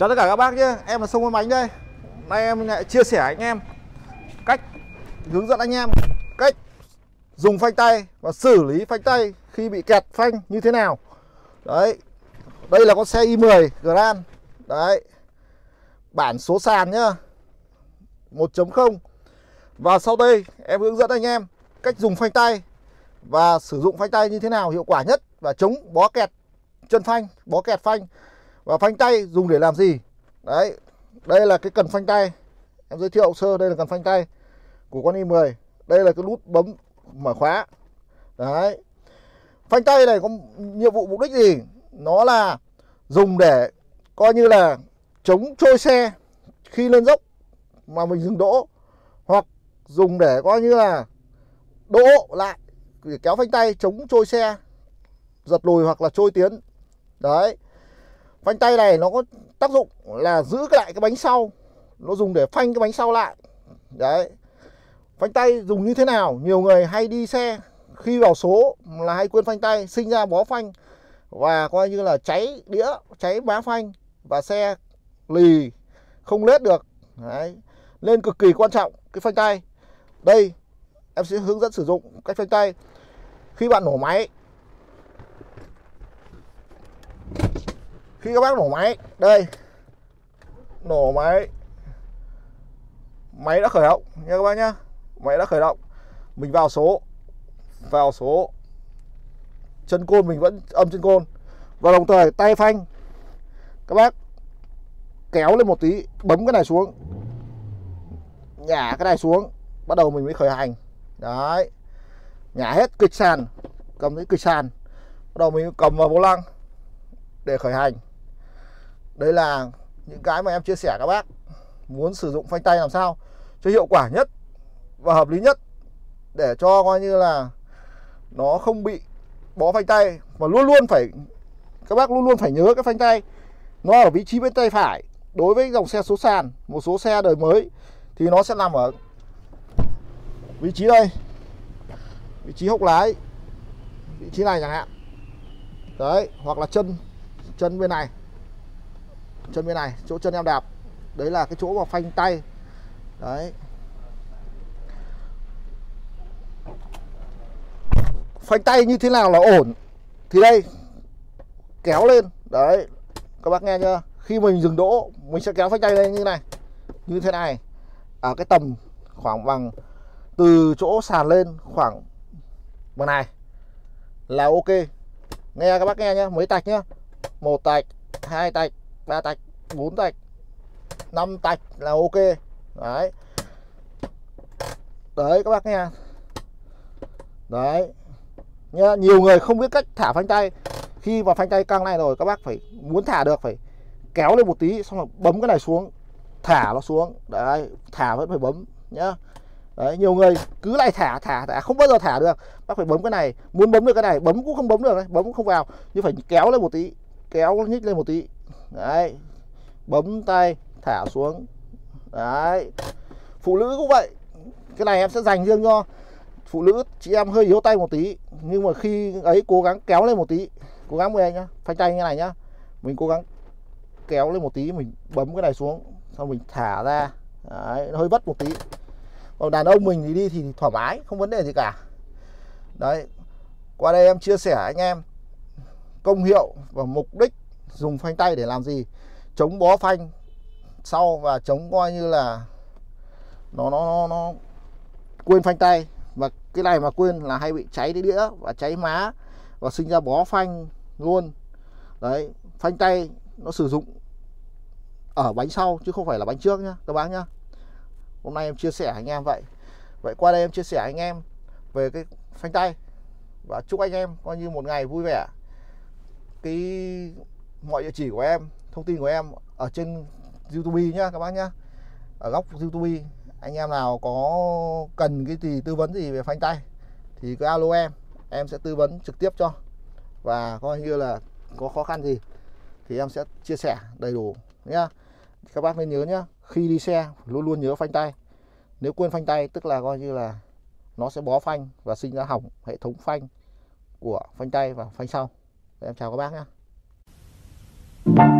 Chào tất cả các bác nhé, em là Sông Bốn Bánh đây. Nay em lại chia sẻ anh em cách hướng dẫn anh em cách dùng phanh tay và xử lý phanh tay khi bị kẹt phanh như thế nào. Đấy, đây là con xe i10 Grand đấy, bản số sàn nhá, 1.0. Và sau đây em hướng dẫn anh em cách dùng phanh tay và sử dụng phanh tay như thế nào hiệu quả nhất và chống bó kẹt chân phanh, bó kẹt phanh. Và phanh tay dùng để làm gì? Đấy, đây là cái cần phanh tay. Em giới thiệu sơ, đây là cần phanh tay của con i10. Đây là cái nút bấm mở khóa. Đấy. Phanh tay này có nhiệm vụ mục đích gì? Nó là dùng để coi như là chống trôi xe khi lên dốc mà mình dừng đỗ, hoặc dùng để coi như là đỗ lại để kéo phanh tay chống trôi xe, giật lùi hoặc là trôi tiến. Đấy. Phanh tay này nó có tác dụng là giữ lại cái bánh sau, nó dùng để phanh cái bánh sau lại. Đấy. Phanh tay dùng như thế nào? Nhiều người hay đi xe khi vào số là hay quên phanh tay, sinh ra bó phanh và coi như là cháy đĩa, cháy má phanh và xe lì không lết được. Đấy. Nên cực kỳ quan trọng cái phanh tay. Đây, em sẽ hướng dẫn sử dụng cách phanh tay khi bạn nổ máy. Khi các bác nổ máy, đây, nổ máy, máy đã khởi động nha các bác nhá, máy đã khởi động, mình vào số, chân côn mình vẫn âm chân côn, và đồng thời tay phanh, các bác kéo lên một tí, bấm cái này xuống, nhả cái này xuống, bắt đầu mình mới khởi hành, đấy, nhả hết kịch sàn, cầm cái kịch sàn, bắt đầu mình cầm vào vô lăng để khởi hành. Đấy là những cái mà em chia sẻ các bác muốn sử dụng phanh tay làm sao cho hiệu quả nhất và hợp lý nhất, để cho coi như là nó không bị bó phanh tay. Mà các bác luôn luôn phải nhớ cái phanh tay nó ở vị trí bên tay phải. Đối với dòng xe số sàn, một số xe đời mới thì nó sẽ nằm ở vị trí đây, vị trí hốc lái, vị trí này chẳng hạn. Đấy, hoặc là chân bên này, chỗ chân em đạp, đấy là cái chỗ mà phanh tay. Đấy, phanh tay như thế nào là ổn thì đây, kéo lên, đấy các bác nghe chưa, khi mình dừng đỗ mình sẽ kéo phanh tay lên như thế này ở cái tầm khoảng bằng từ chỗ sàn lên khoảng bằng này là ok. Nghe các bác nghe nhá, mấy tạch nhá, 1 tạch, 2 tạch, 3 tạch, 4 tạch, 5 tạch là ok. Đấy. Đấy các bác nghe. Đấy. Nhá, nhiều người không biết cách thả phanh tay. Khi mà phanh tay căng này rồi, các bác phải muốn thả được phải kéo lên một tí, xong rồi bấm cái này xuống, thả nó xuống. Đấy, thả vẫn phải bấm nhá. Đấy, nhiều người cứ lại thả không bao giờ thả được. Bác phải bấm cái này, muốn bấm được cái này, bấm cũng không bấm được đấy, bấm cũng không vào, nhưng phải kéo lên một tí, kéo nhích lên một tí. Đấy. Bấm tay, thả xuống. Đấy. Phụ nữ cũng vậy. Cái này em sẽ dành riêng cho phụ nữ, chị em hơi yếu tay một tí, nhưng mà khi ấy cố gắng kéo lên một tí, cố gắng mình nhá, phanh tay như này nhá. Mình cố gắng kéo lên một tí, mình bấm cái này xuống, xong mình thả ra. Đấy, nó hơi vất một tí. Còn đàn ông mình thì đi thì thoải mái, không vấn đề gì cả. Đấy. Qua đây em chia sẻ anh em công hiệu và mục đích dùng phanh tay để làm gì, chống bó phanh sau và chống coi như là nó quên phanh tay. Và cái này mà quên là hay bị cháy đĩa và cháy má và sinh ra bó phanh luôn. Đấy, phanh tay nó sử dụng ở bánh sau chứ không phải là bánh trước nhá các bác nhá. Hôm nay em chia sẻ anh em vậy. Qua đây em chia sẻ anh em về cái phanh tay và chúc anh em coi như một ngày vui vẻ. Cái mọi địa chỉ của em, thông tin của em ở trên YouTube nhá các bác nhá, ở góc YouTube. Anh em nào có cần cái gì tư vấn gì về phanh tay thì cứ alo em sẽ tư vấn trực tiếp cho, và coi như là có khó khăn gì thì em sẽ chia sẻ đầy đủ nhá. Các bác nên nhớ nhá, khi đi xe luôn luôn nhớ phanh tay. Nếu quên phanh tay tức là coi như là nó sẽ bó phanh và sinh ra hỏng hệ thống phanh của phanh tay và phanh sau. Em chào các bác nhá.